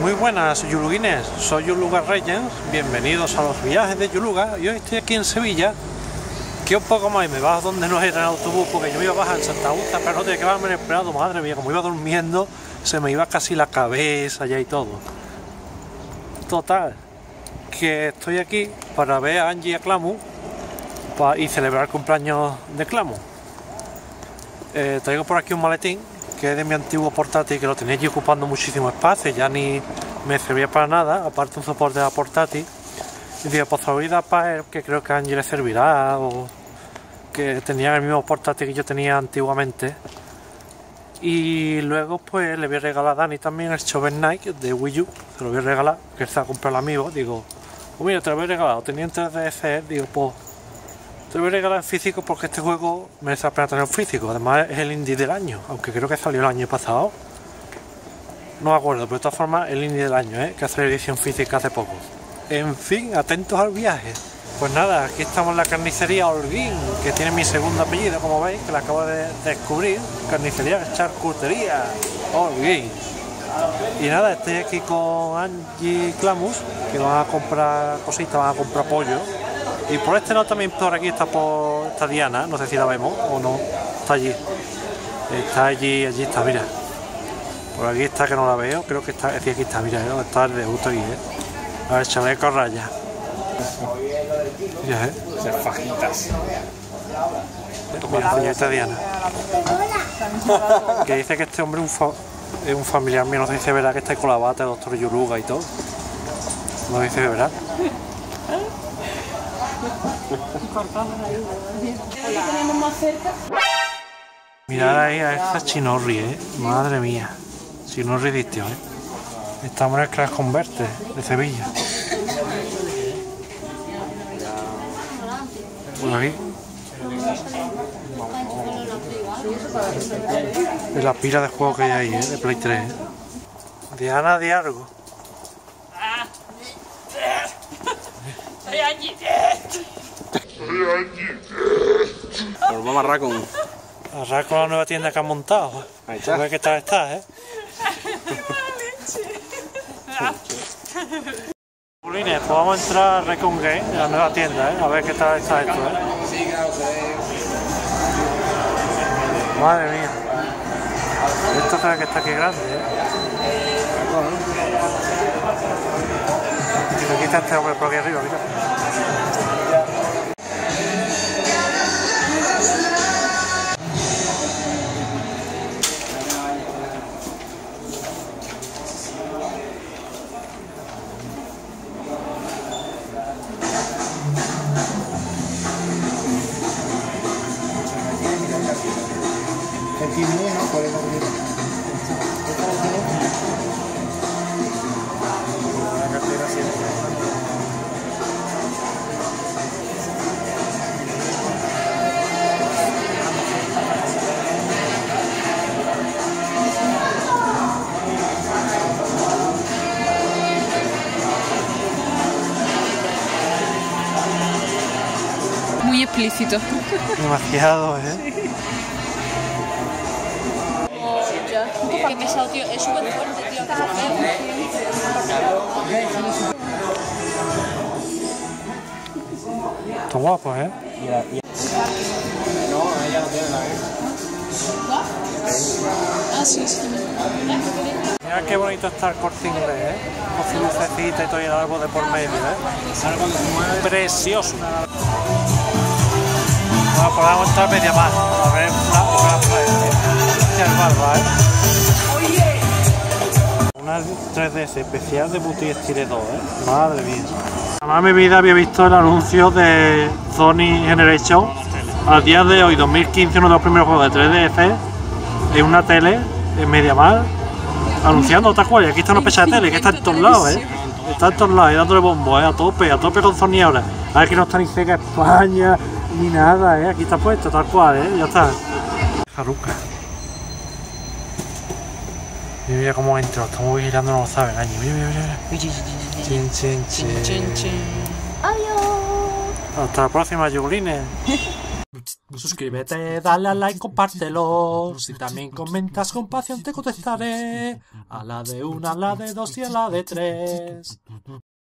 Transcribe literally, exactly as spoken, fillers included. Muy buenas yuluguines, soy Yuluga Reyens, bienvenidos a los viajes de Yuluga. Y hoy estoy aquí en Sevilla, que un poco más y me bajo donde no era el autobús, porque yo me iba a bajar en Santa Augusta, pero no tenía que bajarme en el Prado, madre mía, como iba durmiendo, se me iba casi la cabeza ya y todo. Total, que estoy aquí para ver a Angie y a Clamu y celebrar el cumpleaños de Clamu. Eh, traigo por aquí un maletín que es de mi antiguo portátil, que lo tenía allí ocupando muchísimo espacio, ya ni me servía para nada, aparte un soporte de la portátil. Y dije, pues ahorita para él, que creo que a Angie le servirá, o que tenía el mismo portátil que yo tenía antiguamente. Y luego pues le voy a regalar a Dani también el Chauven Knight de Wii U, se lo voy a regalar, que está a comprar el Amiibo. Digo, oh, mira, te lo voy a regalar, lo tenía en tres D S, digo, pues te lo voy a regalar en físico porque este juego merece la pena tener físico. Además es el indie del año, aunque creo que salió el año pasado. No me acuerdo, pero de todas formas el indie del año, ¿eh? Que ha salido edición física hace poco. En fin, atentos al viaje. Pues nada, aquí estamos en la carnicería Holguín, que tiene mi segundo apellido, como veis, que la acabo de descubrir. Carnicería, charcutería Holguín. Y nada, estoy aquí con Angie y Clamus, que van a comprar cositas, van a comprar pollo. Y por este lado también, por aquí está, por, está Diana, no sé si la vemos o no, está allí, está allí, allí está, mira, por aquí está que no la veo, creo que está, es decir, aquí está, mira, ¿eh? Está el de justo aquí, ¿eh? A ver, chaleco raya. Mira, ¿eh? Las fajitas. Mira, ahí está Diana. Que dice que este hombre es un, fa es un familiar mío, no sé si se verá que está con la bata de doctor Yuluga y todo, no sé si se verá. Mirad ahí a esta chinorri, eh. Madre mía. Chinorri distio, eh. Estamos en el Crash Converter de Sevilla. Por aquí. Es la pila de juegos que hay ahí, eh. De Play tres. Eh. Diana de algo. Nos vamos a Raccoon. A Raccoon, la nueva tienda que han montado. Ahí está. ¿Qué tal estás, eh? Pulines, pues vamos a entrar a Raccoon Gate, la nueva tienda, eh. A ver qué tal está esto, eh. Madre mía. Esto creo que está aquí grande, eh. Aquí está este hombre por aquí arriba, mira. Muy explícito. Demasiado, ¿eh? Sí. Oh, ya. Qué pesado, tío. Es súper fuerte, tío. Está guapo, ¿eh? No, ella no tiene la vez. Ah, sí, sí. Mira qué bonito está el Corte Inglés, ¿eh? Con su lucecita y todo el árbol de por medio, ¿eh? Precioso. Bueno, pues vamos a entrar media más, a ver una hora una tres D S especial de Boutique Style dos, ¿eh? Madre mía. Jamás en mi vida había visto el anuncio de Sony Generation. Al día de hoy, dos mil quince, uno de los primeros juegos de tres D S en una tele, en media más, anunciando tal cual. Y aquí está una pecha de tele, que está en todos lados, ¿eh? Está en todos lados, y dándole bombo, ¿eh? A tope, a tope con Sony ahora. A ver, que no está ni cerca España ni nada, ¿eh? Aquí está puesto, tal cual, ¿eh? Ya está. Jaruca. Mira, mira cómo entro, estamos vigilando, no lo saben, Angie. Mira, mira, mira. Chin, chin, chin. Chin, chin. Adiós. Hasta la próxima, yugulines. Suscríbete, dale al like, compártelo. Si también comentas con pasión te contestaré. A la de una, a la de dos y a la de tres.